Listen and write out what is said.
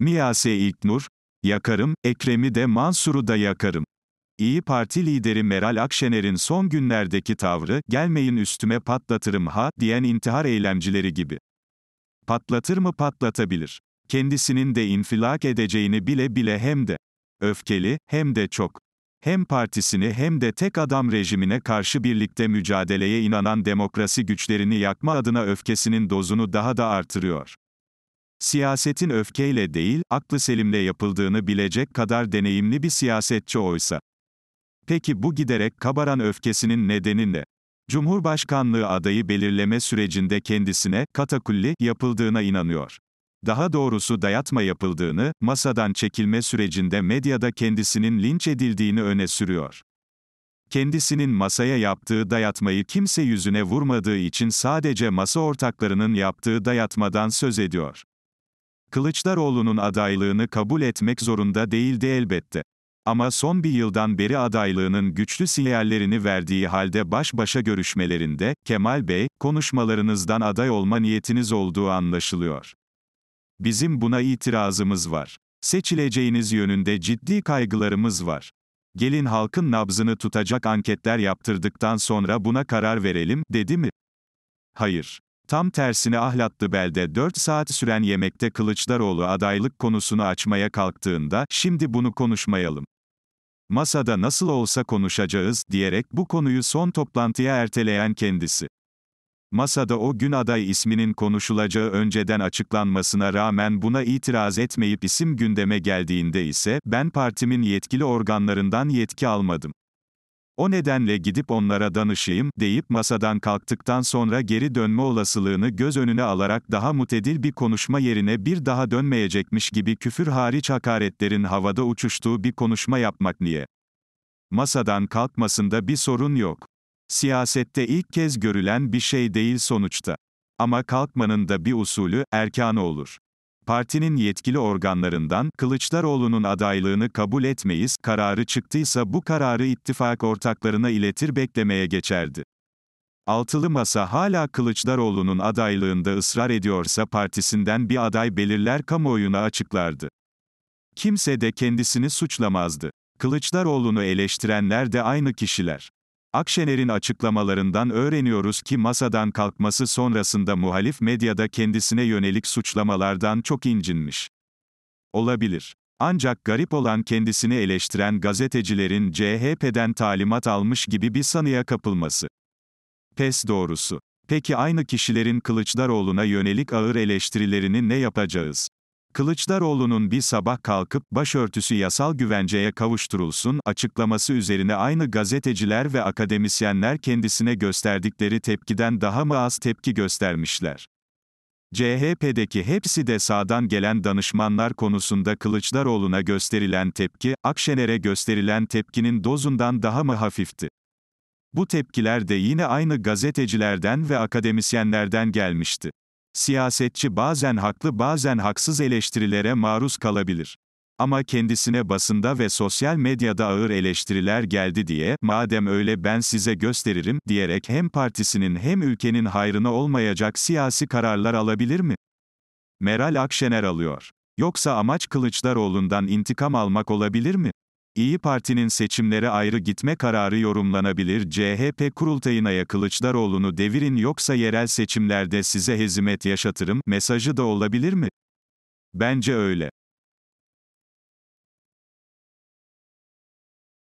MİYASE İLKNUR, yakarım, Ekrem'i de Mansur'u da yakarım. İYİ Parti lideri Meral Akşener'in son günlerdeki tavrı, gelmeyin üstüme patlatırım ha, diyen intihar eylemcileri gibi. Patlatır mı patlatabilir. Kendisinin de infilak edeceğini bile bile hem de. Öfkeli, hem de çok. Hem partisini hem de tek adam rejimine karşı birlikte mücadeleye inanan demokrasi güçlerini yakma adına öfkesinin dozunu daha da artırıyor. Siyasetin öfkeyle değil, aklı selimle yapıldığını bilecek kadar deneyimli bir siyasetçi oysa. Peki bu giderek kabaran öfkesinin nedeni ne? Cumhurbaşkanlığı adayı belirleme sürecinde kendisine katakulli yapıldığına inanıyor. Daha doğrusu dayatma yapıldığını, masadan çekilme sürecinde medyada kendisinin linç edildiğini öne sürüyor. Kendisinin masaya yaptığı dayatmayı kimse yüzüne vurmadığı için sadece masa ortaklarının yaptığı dayatmadan söz ediyor. Kılıçdaroğlu'nun adaylığını kabul etmek zorunda değildi elbette. Ama son bir yıldan beri adaylığının güçlü sinyallerini verdiği halde baş başa görüşmelerinde, Kemal Bey, konuşmalarınızdan aday olma niyetiniz olduğu anlaşılıyor. Bizim buna itirazımız var. Seçileceğiniz yönünde ciddi kaygılarımız var. Gelin halkın nabzını tutacak anketler yaptırdıktan sonra buna karar verelim, dedi mi? Hayır. Tam tersine Ahlatlı Bel'de 4 saat süren yemekte Kılıçdaroğlu adaylık konusunu açmaya kalktığında, şimdi bunu konuşmayalım. Masada nasıl olsa konuşacağız, diyerek bu konuyu son toplantıya erteleyen kendisi. Masada o gün aday isminin konuşulacağı önceden açıklanmasına rağmen buna itiraz etmeyip isim gündeme geldiğinde ise, ben partimin yetkili organlarından yetki almadım. O nedenle gidip onlara danışayım, deyip masadan kalktıktan sonra geri dönme olasılığını göz önüne alarak daha mutedil bir konuşma yerine bir daha dönmeyecekmiş gibi küfür hariç hakaretlerin havada uçuştuğu bir konuşma yapmak niye? Masadan kalkmasında bir sorun yok. Siyasette ilk kez görülen bir şey değil sonuçta. Ama kalkmanın da bir usulü, erkanı olur. Partinin yetkili organlarından, Kılıçdaroğlu'nun adaylığını kabul etmeyiz, kararı çıktıysa bu kararı ittifak ortaklarına iletir beklemeye geçerdi. Altılı masa hala Kılıçdaroğlu'nun adaylığında ısrar ediyorsa partisinden bir aday belirler kamuoyuna açıklardı. Kimse de kendisini suçlamazdı. Kılıçdaroğlu'nu eleştirenler de aynı kişiler. Akşener'in açıklamalarından öğreniyoruz ki masadan kalkması sonrasında muhalif medyada kendisine yönelik suçlamalardan çok incinmiş. Olabilir. Ancak garip olan kendisini eleştiren gazetecilerin CHP'den talimat almış gibi bir sanıya kapılması. Pes doğrusu. Peki aynı kişilerin Kılıçdaroğlu'na yönelik ağır eleştirilerini ne yapacağız? Kılıçdaroğlu'nun bir sabah kalkıp başörtüsü yasal güvenceye kavuşturulsun açıklaması üzerine aynı gazeteciler ve akademisyenler kendisine gösterdikleri tepkiden daha mı az tepki göstermişler? CHP'deki hepsi de sağdan gelen danışmanlar konusunda Kılıçdaroğlu'na gösterilen tepki, Akşener'e gösterilen tepkinin dozundan daha mı hafifti? Bu tepkiler de yine aynı gazetecilerden ve akademisyenlerden gelmişti. Siyasetçi bazen haklı bazen haksız eleştirilere maruz kalabilir. Ama kendisine basında ve sosyal medyada ağır eleştiriler geldi diye, madem öyle ben size gösteririm, diyerek hem partisinin hem ülkenin hayrına olmayacak siyasi kararlar alabilir mi? Meral Akşener alıyor. Yoksa amaç Kılıçdaroğlu'ndan intikam almak olabilir mi? İYİ Parti'nin seçimlere ayrı gitme kararı yorumlanabilir. CHP kurultayına Kılıçdaroğlu'nu devirin yoksa yerel seçimlerde size hezimet yaşatırım mesajı da olabilir mi? Bence öyle.